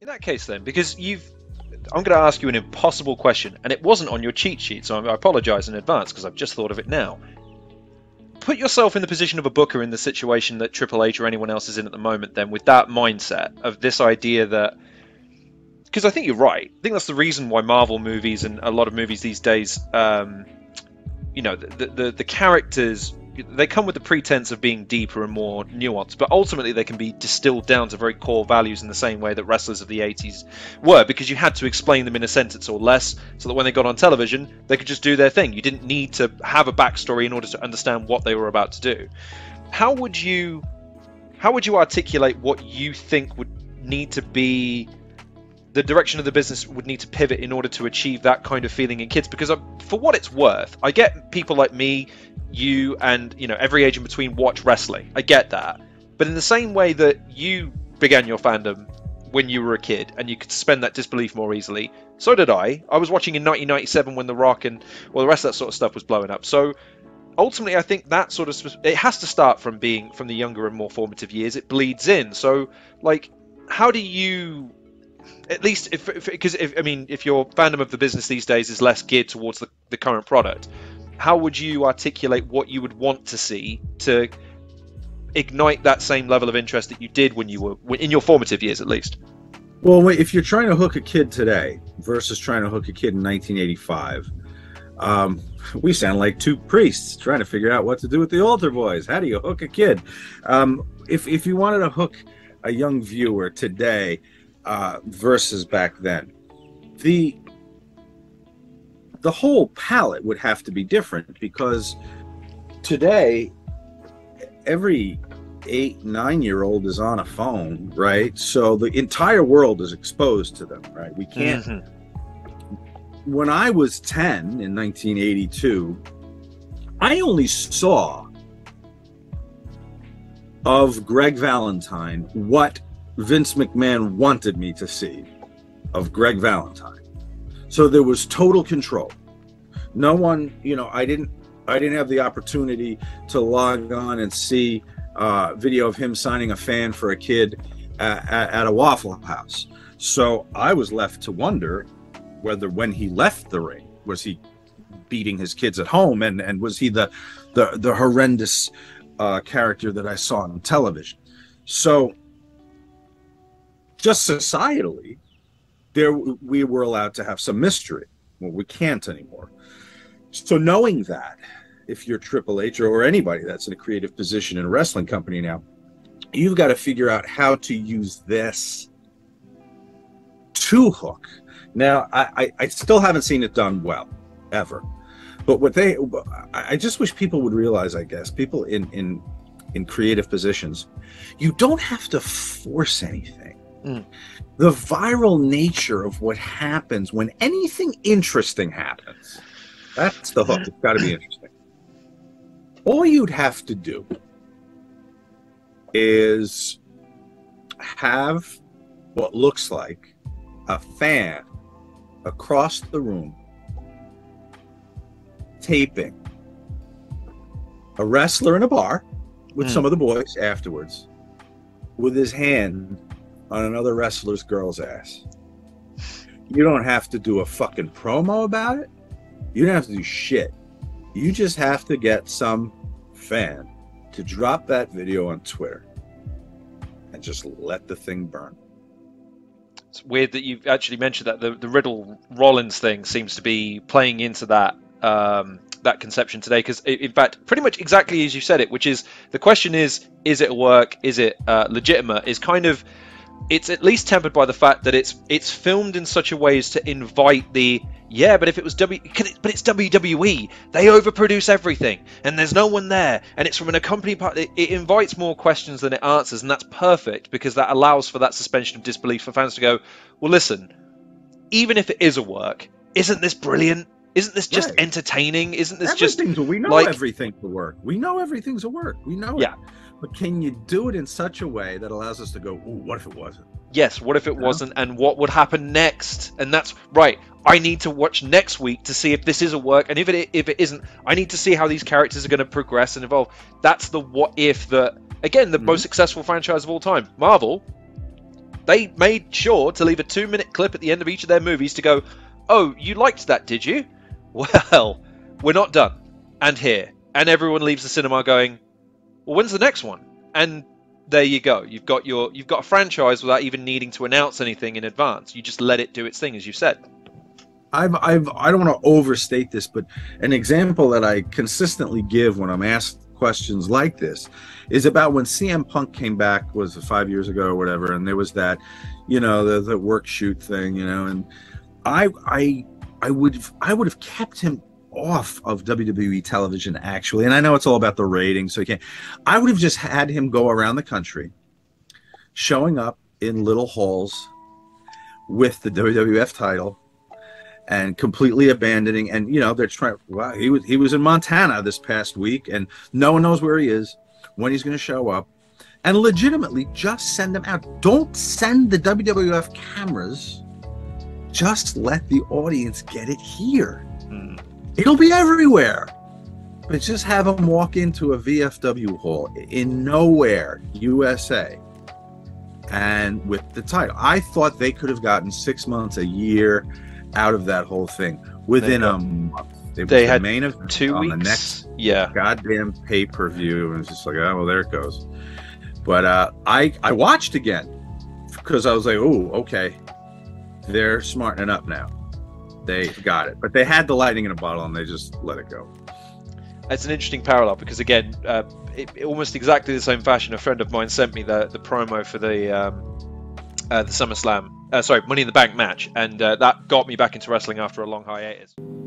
In that case then, because I'm going to ask you an impossible question, and it wasn't on your cheat sheet, so I apologise in advance because I've just thought of it now. Put yourself in the position of a booker in the situation that Triple H or anyone else is in at the moment then, with that mindset of this idea that... Because I think you're right. I think that's the reason why Marvel movies and a lot of movies these days, you know, the characters, they come with the pretense of being deeper and more nuanced, but ultimately they can be distilled down to very core values in the same way that wrestlers of the 80s were, because you had to explain them in a sentence or less so that when they got on television, they could just do their thing. You didn't need to have a backstory in order to understand what they were about to do. How would you articulate what you think would need to be... the direction of the business would need to pivot in order to achieve that kind of feeling in kids? Because for what it's worth, I get people like me, you, and you know, every age in between watch wrestling. I get that. But in the same way that you began your fandom when you were a kid and you could suspend that disbelief more easily, so did I. I was watching in 1997 when The Rock and well, the rest of that sort of stuff was blowing up. So ultimately, I think that sort of... it has to start from being from the younger and more formative years. It bleeds in. So, like, how do you... at least, if your fandom of the business these days is less geared towards the current product, how would you articulate what you would want to see to ignite that same level of interest that you did when you were in your formative years, at least? Well, if you're trying to hook a kid today versus trying to hook a kid in 1985, we sound like two priests trying to figure out what to do with the altar boys. How do you hook a kid? If you wanted to hook a young viewer today versus back then, the whole palette would have to be different, because today every 8-9 year old is on a phone, right? So the entire world is exposed to them, right? We can't... Mm-hmm. When I was 10 in 1982, I only saw of Greg Valentine what Vince McMahon wanted me to see of Greg Valentine. So there was total control. No one, you know, I didn't have the opportunity to log on and see video of him signing a fan for a kid at a Waffle House. So I was left to wonder whether when he left the ring, was he beating his kids at home, and was he the horrendous character that I saw on television? So just societally, we were allowed to have some mystery. Well, we can't anymore. So knowing that, if you're Triple H or anybody that's in a creative position in a wrestling company now, you've got to figure out how to use this to hook. Now, I still haven't seen it done well, ever. But I just wish people would realize, I guess, people in creative positions, you don't have to force anything. Mm. The viral nature of what happens when anything interesting happens, that's the hook. It's got to be interesting. All you'd have to do is have what looks like a fan across the room taping a wrestler in a bar with some of the boys afterwards, with his hand on another wrestler's girl's ass. You don't have to do a fucking promo about it. You don't have to do shit. You just have to get some fan to drop that video on Twitter and just let the thing burn. It's weird that you've actually mentioned that. The Riddle Rollins thing seems to be playing into that that conception today, because in fact pretty much exactly as you said it, which is the question is it work, is it legitimate, is kind of... it's at least tempered by the fact that it's filmed in such a way as to invite the, yeah, but if it was but it's WWE, they overproduce everything and there's no one there and it's from an accompanying part. It invites more questions than it answers, and that's perfect, because that allows for that suspension of disbelief for fans to go, well, listen, even if it is a work, isn't this brilliant? Isn't this just entertaining? Isn't this just... we know everything's a work. We know everything's a work. We know it. But can you do it in such a way that allows us to go, ooh, what if it wasn't? Yes, what if it wasn't, and what would happen next? And that's right. I need to watch next week to see if this is a work, and if it isn't, I need to see how these characters are going to progress and evolve. That's the what if that, again, the most successful franchise of all time, Marvel, they made sure to leave a 2-minute clip at the end of each of their movies to go, oh, you liked that, did you? Well, we're not done. And here. And everyone leaves the cinema going, well, when's the next one? And there you go. You've got a franchise without even needing to announce anything in advance. You just let it do its thing, as you said. I don't want to overstate this, but an example that I consistently give when I'm asked questions like this is about when CM Punk came back, was 5 years ago or whatever, and there was that, you know, the work shoot thing, you know, and I would have kept him off of WWE television, actually, and I know it's all about the ratings, so you can't. I would have just had him go around the country, showing up in little halls with the WWF title, and completely abandoning. And you know, they're trying. Wow, he was in Montana this past week, and no one knows where he is, when he's going to show up, and legitimately just send them out. Don't send the WWF cameras. Just let the audience get it here. It'll be everywhere, but just have them walk into a VFW hall in nowhere, USA, and with the title. I thought they could have gotten 6 months, a year out of that whole thing. Within a month, they had the main event 2 weeks on the next goddamn pay-per-view, and it's just like, oh, well, there it goes. But I watched again because I was like, oh, okay, they're smartening up now. They got it, but they had the lightning in a bottle and they just let it go. It's an interesting parallel because, again, almost exactly the same fashion. A friend of mine sent me the promo for the SummerSlam, sorry, Money in the Bank match, and that got me back into wrestling after a long hiatus.